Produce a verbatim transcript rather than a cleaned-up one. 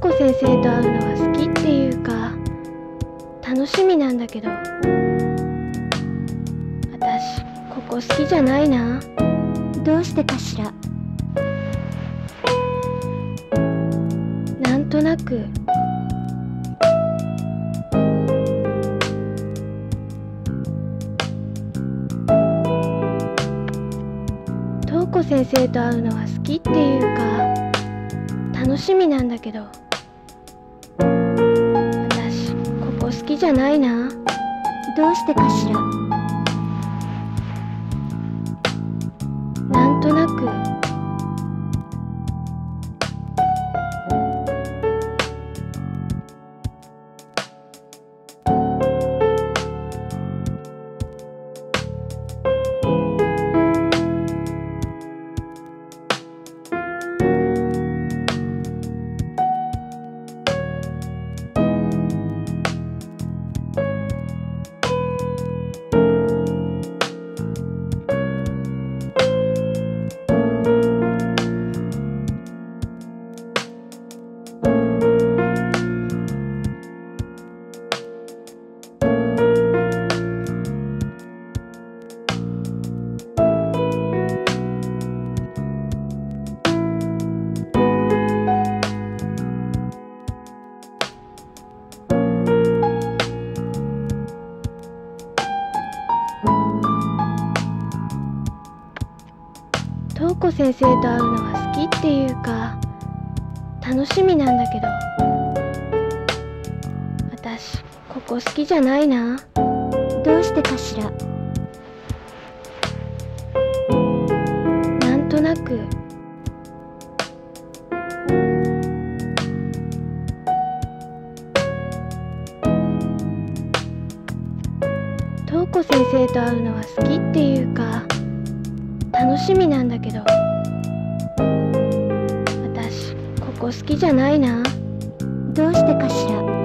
子先生と会うのが好きっていうか楽しみなんだけど、私ここ好きじゃないな。どうしてかしら。なんとなく瞳子先生と会うのが好きっていうか楽しみなんだけど、私ここ好きじゃないな。どうしてかしら。なんとなく瞳子先生と会うのが好きっていうか楽しみなんだけど、私ここ好きじゃないな。どうしてかしら。なんとなく瞳子先生と会うのが好きっていうか楽しみなんだけど、私ここ好きじゃないな。どうしてかしら。